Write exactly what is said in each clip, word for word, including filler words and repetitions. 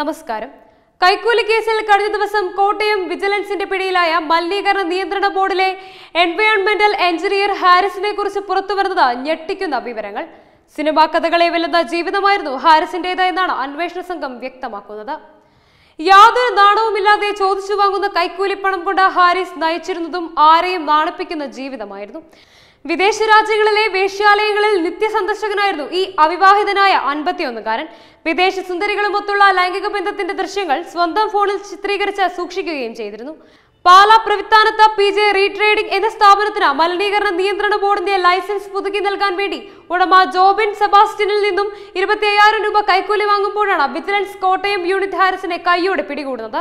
നമസ്കാരം. കൈക്കൂലി കേസിൽ കഴിഞ്ഞ ദിവസം കോട്ടയം വിജിലൻസിന്റെ പിടിയിലായ മലിനീകരണ നിയന്ത്രണ ബോർഡിലെ എൻവയോൺമെന്റൽ എഞ്ചിനീയർ ഹാരിസിനെ കുറിച്ച് പുറത്തുവരുന്നത് ഞെട്ടിക്കുന്ന വിവരങ്ങൾ. സിനിമാ കഥകളെ വെല്ലുന്ന ജീവിതമായിരുന്നു ഹാരിസിന്റേതെന്നാണ് അന്വേഷണ സംഘം വ്യക്തമാക്കുന്നത്. യാതൊരു നാണവുമില്ലാതെ ചോദിച്ചു വാങ്ങുന്ന കൈക്കൂലിപ്പണം കൊണ്ട് ഹാരിസ് നയിച്ചിരുന്നതും ആരെയും നാണിപ്പിക്കുന്ന ജീവിതമായിരുന്നു. വിദേശ രാജ്യങ്ങളിലെ വേശ്യാലയങ്ങളിൽ നിത്യസന്ദർശകനായിരുന്നു ഈ അവിവാഹിതനായ അൻപത്തിയൊന്നുകാരൻ. വിദേശ സുന്ദരികളുമൊത്തുള്ള ലൈംഗിക ബന്ധത്തിന്റെ ദൃശ്യങ്ങൾ സ്വന്തം ഫോണിൽ ചിത്രീകരിച്ച് സൂക്ഷിക്കുകയും ചെയ്തിരുന്നു. പാലാ പ്രവിത്താനത്ത് പി ജെ റീട്രേഡിംഗ് എന്ന സ്ഥാപനത്തിന് മലിനീകരണ നിയന്ത്രണ ബോർഡിന്റെ ലൈസൻസ് പുതുക്കി നൽകാൻ വേണ്ടി ഉടമ ജോബിൻ സെബാസ്റ്റ്യനിൽ നിന്നും ഇരുപത്തി അയ്യായിരം രൂപ കൈക്കൂലി വാങ്ങുമ്പോഴാണ് വിജിലൻസ് കോട്ടയം യൂണിറ്റ് ഹാരിസിനെ കൈയോടെ പിടികൂടുന്നത്.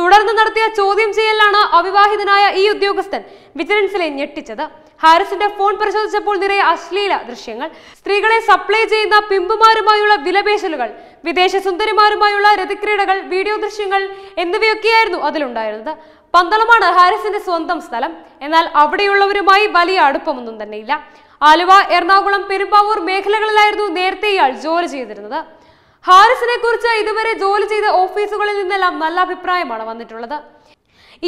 തുടർന്ന് നടത്തിയ ചോദ്യം ചെയ്യലാണ് അവിവാഹിതനായ ഈ ഉദ്യോഗസ്ഥൻ വിജിലൻസിലെ ഞെട്ടിച്ചത്. ഹാരിസിന്റെ ഫോൺ പരിശോധിച്ചപ്പോൾ നിറയെ അശ്ലീല ദൃശ്യങ്ങൾ, സ്ത്രീകളെ സപ്ലൈ ചെയ്യുന്ന പിമ്പുമാരുമായുള്ള വിലപേശലുകൾ, വിദേശ സുന്ദരിമാരുമായുള്ള രതിക്രീഡകൾ, വീഡിയോ ദൃശ്യങ്ങൾ എന്നിവയൊക്കെയായിരുന്നു അതിലുണ്ടായിരുന്നത്. പന്തളമാണ് ഹാരിസിന്റെ സ്വന്തം സ്ഥലം. എന്നാൽ അവിടെയുള്ളവരുമായി വലിയ അടുപ്പമൊന്നും തന്നെയില്ല. ആലുവ, എറണാകുളം, പെരുമ്പാവൂർ മേഖലകളിലായിരുന്നു നേരത്തെ ഇയാൾ ജോലി ചെയ്തിരുന്നത്. ഹാരിസിനെ കുറിച്ച് ഇതുവരെ ജോലി ചെയ്ത ഓഫീസുകളിൽ നിന്നെല്ലാം നല്ല അഭിപ്രായമാണ് വന്നിട്ടുള്ളത്.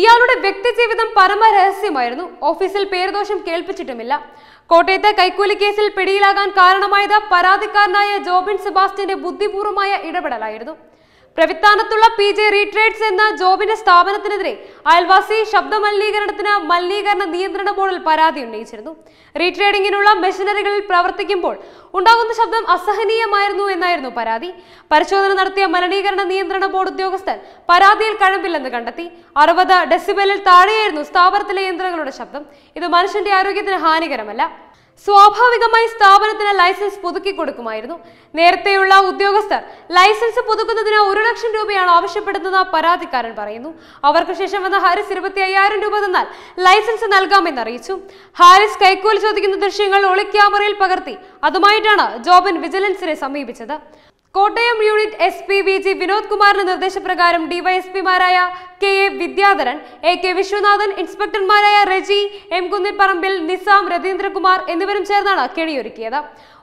ഇയാളുടെ വ്യക്തിജീവിതം പരമരഹസ്യമായിരുന്നു. ഓഫീസിൽ പേരുദോഷം കേൾപ്പിച്ചിട്ടുമില്ല. കോട്ടയത്തെ കൈക്കൂലി കേസിൽ പിടിയിലാകാൻ കാരണമായത് പരാതിക്കാരനായ ജോബിൻ സെബാസ്റ്റ്യന്റെ ബുദ്ധിപൂർവമായ ഇടപെടലായിരുന്നു. പ്രവിത്താനത്തുള്ള പി ജെ റീട്രേഡ്സ് എന്ന ജോബിന്റെ സ്ഥാപനത്തിനെതിരെ അയൽവാസി ശബ്ദ മലിനീകരണത്തിന് മലിനീകരണ നിയന്ത്രണ ബോർഡിൽ പരാതി ഉന്നയിച്ചിരുന്നു. റീട്രേഡിങ്ങിനുള്ള മെഷീനറികളിൽ പ്രവർത്തിക്കുമ്പോൾ ഉണ്ടാകുന്ന ശബ്ദം അസഹനീയമായിരുന്നു എന്നായിരുന്നു പരാതി. പരിശോധന നടത്തിയ മലിനീകരണ നിയന്ത്രണ ബോർഡ് ഉദ്യോഗസ്ഥൻ പരാതിയിൽ കഴമ്പില്ലെന്ന് കണ്ടെത്തി. അറുപത് ഡെസിബലിൽ താഴെയായിരുന്നു സ്ഥാപനത്തിലെ യന്ത്രങ്ങളുടെ ശബ്ദം. ഇത് മനുഷ്യന്റെ ആരോഗ്യത്തിന് ഹാനികരമല്ല. സ്വാഭാവികമായി സ്ഥാപനത്തിന് ലൈസൻസ് പുതുക്കി കൊടുക്കുമായിരുന്നു. നേരത്തെയുള്ള ഉദ്യോഗസ്ഥർ ലൈസൻസ് പുതുക്കുന്നതിന് ഒരു ലക്ഷം രൂപയാണ് ആവശ്യപ്പെടുന്നത് പരാതിക്കാരൻ പറയുന്നു. അവർക്ക് ശേഷം വന്ന ഹാരിസ് ഇരുപത്തി അയ്യായിരം രൂപ തന്നാൽ ലൈസൻസ് നൽകാമെന്ന് അറിയിച്ചു. ഹാരിസ് കൈക്കൂലി ചോദിക്കുന്ന ദൃശ്യങ്ങൾ ഒളിക്യാമറയിൽ പകർത്തി. അതുമായിട്ടാണ് ജോബിൻ വിജിലൻസിനെ സമീപിച്ചത്. Kottayam unit S P V G Vinod കുമാറിന്റെ നിർദ്ദേശപ്രകാരം ഡിവൈഎസ്പിമാരായ K A Vidyadharan, A K Viswanathan, ഇൻസ്പെക്ടർമാരായ റെജി എം കുന്നിപ്പറമ്പിൽ, നിസാം, രതീന്ദ്രകുമാർ എന്നിവരും ചേർന്നാണ് കെണിയൊരുക്കിയത്.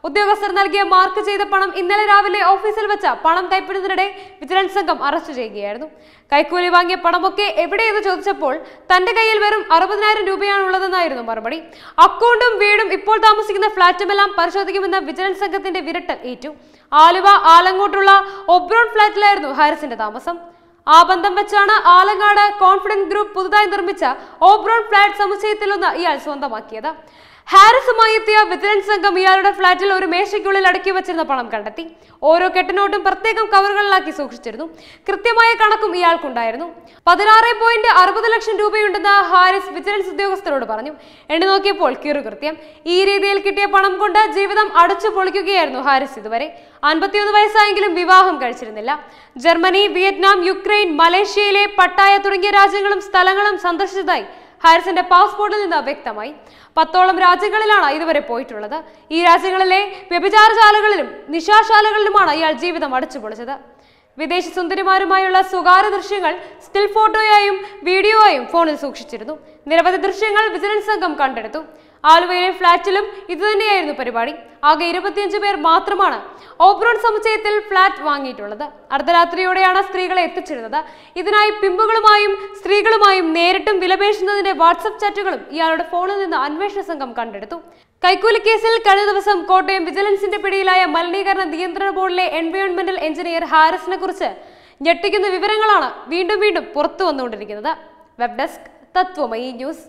ഉദ്യോഗസ്ഥർ നൽകിയ മാർക്ക് ചെയ്ത പണം ഇന്നലെ രാവിലെ ഓഫീസിൽ വെച്ച പണം കൈപ്പിടുന്നതിനിടെ വിജിലൻസ് സംഘം അറസ്റ്റ് ചെയ്യുകയായിരുന്നു. കൈക്കൂലി വാങ്ങിയ പണമൊക്കെ എവിടെയെന്ന് ചോദിച്ചപ്പോൾ തന്റെ കയ്യിൽ വെറും അറുപതിനായിരം രൂപയാണുള്ളതെന്നായിരുന്നു മറുപടി. അക്കൗണ്ടും വീടും ഇപ്പോൾ താമസിക്കുന്ന ഫ്ളാറ്റുമെല്ലാം പരിശോധിക്കുമെന്ന വിജിലൻസ് സംഘത്തിന്റെ വിരട്ടൽ ഏറ്റു. ആലുവ ആലങ്ങോട്ടുള്ള ഒബ്രോൺ ഫ്ളാറ്റിലായിരുന്നു ഹാരിസിന്റെ താമസം. ആ ബന്ധം വെച്ചാണ് ആലങ്ങാട് കോൺഫിഡൻസ് ഗ്രൂപ്പ് പുതുതായി നിർമ്മിച്ച ഒബ്രോൺ ഫ്ളാറ്റ് സമുച്ചയത്തിലൊന്ന് ഇയാൾ സ്വന്തമാക്കിയത്. ഹാരിസുമായി എത്തിയ വിജിലൻസ് സംഘം ഇയാളുടെ ഫ്ളാറ്റിൽ ഒരു മേശയ്ക്കുള്ളിൽ അടക്കി വച്ചിരുന്ന പണം കണ്ടെത്തി. ഓരോ കെട്ടിനോട്ടും പ്രത്യേകം കവറുകളിലാക്കി സൂക്ഷിച്ചിരുന്നു. കൃത്യമായ കണക്കും ഇയാൾക്കുണ്ടായിരുന്നു. പതിനാറ് പോയിന്റ് അറുപത് ലക്ഷം രൂപയുണ്ടെന്ന് ഹാരിസ് വിജിലൻസ് ഉദ്യോഗസ്ഥരോട് പറഞ്ഞു. എണ്ണി നോക്കിയപ്പോൾ കിറുകൃത്യം. ഈ രീതിയിൽ കിട്ടിയ പണം കൊണ്ട് ജീവിതം അടച്ചു പൊളിക്കുകയായിരുന്നു ഹാരിസ് ഇതുവരെ. അൻപത്തിയൊന്ന് വയസ്സായെങ്കിലും വിവാഹം കഴിച്ചിരുന്നില്ല. ജർമ്മനി, വിയറ്റ്നാം, യുക്രൈൻ, മലേഷ്യയിലെ പട്ടായ തുടങ്ങിയ രാജ്യങ്ങളും സ്ഥലങ്ങളും സന്ദർശിച്ചതായി ഹാരിസിന്റെ പാസ്പോർട്ടിൽ നിന്ന് വ്യക്തമായി. പത്തോളം രാജ്യങ്ങളിലാണ് ഇതുവരെ പോയിട്ടുള്ളത്. ഈ രാജ്യങ്ങളിലെ വ്യഭിചാരശാലകളിലും നിശാശാലകളിലുമാണ് ഇയാൾ ജീവിതം അടച്ചുപൊളിച്ചത്. വിദേശ സുന്ദരിമാരുമായുള്ള സ്വകാര്യ ദൃശ്യങ്ങൾ സ്റ്റിൽ ഫോട്ടോയായും വീഡിയോയായും ഫോണിൽ സൂക്ഷിച്ചിരുന്നു. നിരവധി ദൃശ്യങ്ങൾ വിജിലൻസ് സംഘം കണ്ടെടുത്തു. ആലുവയിലെ ഫ്ളാറ്റിലും ഇതുതന്നെയായിരുന്നു പരിപാടി. ആകെ ഇരുപത്തിയഞ്ച് പേർ മാത്രമാണ് ഓബ്രോൺ സമുച്ചയത്തിൽ ഫ്ളാറ്റ് വാങ്ങിയിട്ടുള്ളത്. അർദ്ധരാത്രിയോടെയാണ് സ്ത്രീകളെ എത്തിച്ചിരുന്നത്. ഇതിനായി പിമ്പുകളുമായും സ്ത്രീകളുമായും നേരിട്ടും വിലപേശുന്നതിന്റെ വാട്സപ്പ് ചാറ്റുകളും ഇയാളുടെ ഫോണിൽ നിന്ന് അന്വേഷണ സംഘം കണ്ടെടുത്തു. കൈക്കൂലി കേസിൽ കഴിഞ്ഞ ദിവസം കോട്ടയം വിജിലൻസിന്റെ പിടിയിലായ മലിനീകരണ നിയന്ത്രണ ബോർഡിലെ എൻവയോൺമെന്റൽ എഞ്ചിനീയർ ഹാരിസിനെ കുറിച്ച് ഞെട്ടിക്കുന്ന വിവരങ്ങളാണ് വീണ്ടും വീണ്ടും പുറത്തു വന്നുകൊണ്ടിരിക്കുന്നത്. Web desk Tatwamayi news.